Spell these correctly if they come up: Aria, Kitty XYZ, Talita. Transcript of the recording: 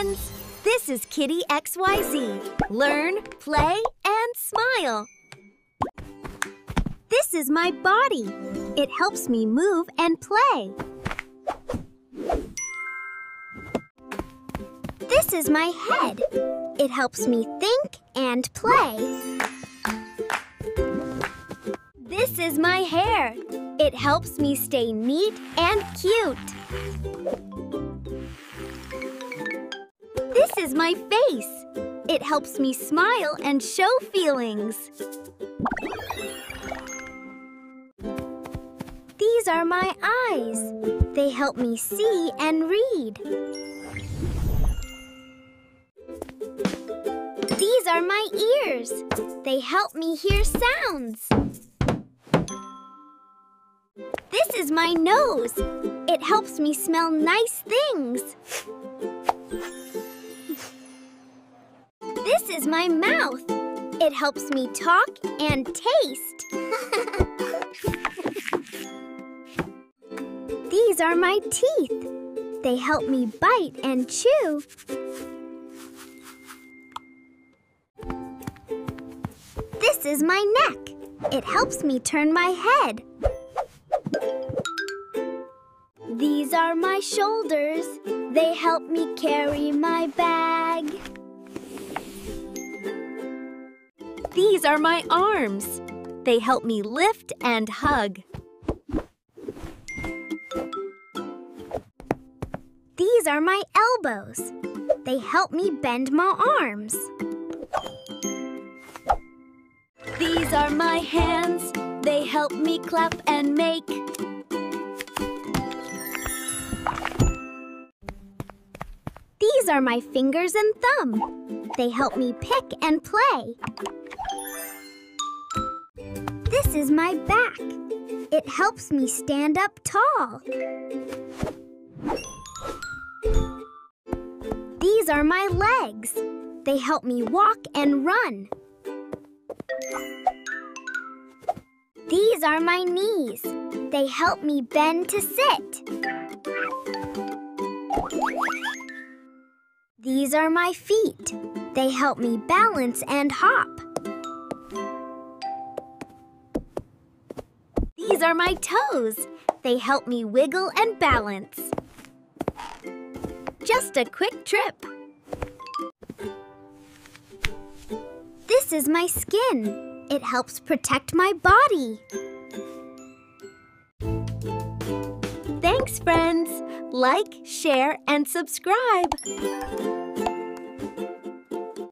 friends! This is Kitty XYZ. Learn, play, and smile. This is my body. It helps me move and play. This is my head. It helps me think and play. This is my hair. It helps me stay neat and cute. This is my face. It helps me smile and show feelings. These are my eyes. They help me see and read. These are my ears. They help me hear sounds. This is my nose. It helps me smell nice things. This is my mouth. It helps me talk and taste. These are my teeth. They help me bite and chew. This is my neck. It helps me turn my head. These are my shoulders. They help me carry my bag. These are my arms. They help me lift and hug. These are my elbows. They help me bend my arms. These are my hands. They help me clap and make. These are my fingers and thumb. They help me pick and play. This is my back. It helps me stand up tall. These are my legs. They help me walk and run. These are my knees. They help me bend to sit. These are my feet. They help me balance and hop. These are my toes. They help me wiggle and balance. Just a quick trip. This is my skin. It helps protect my body. Thanks, friends. Like, share, and subscribe.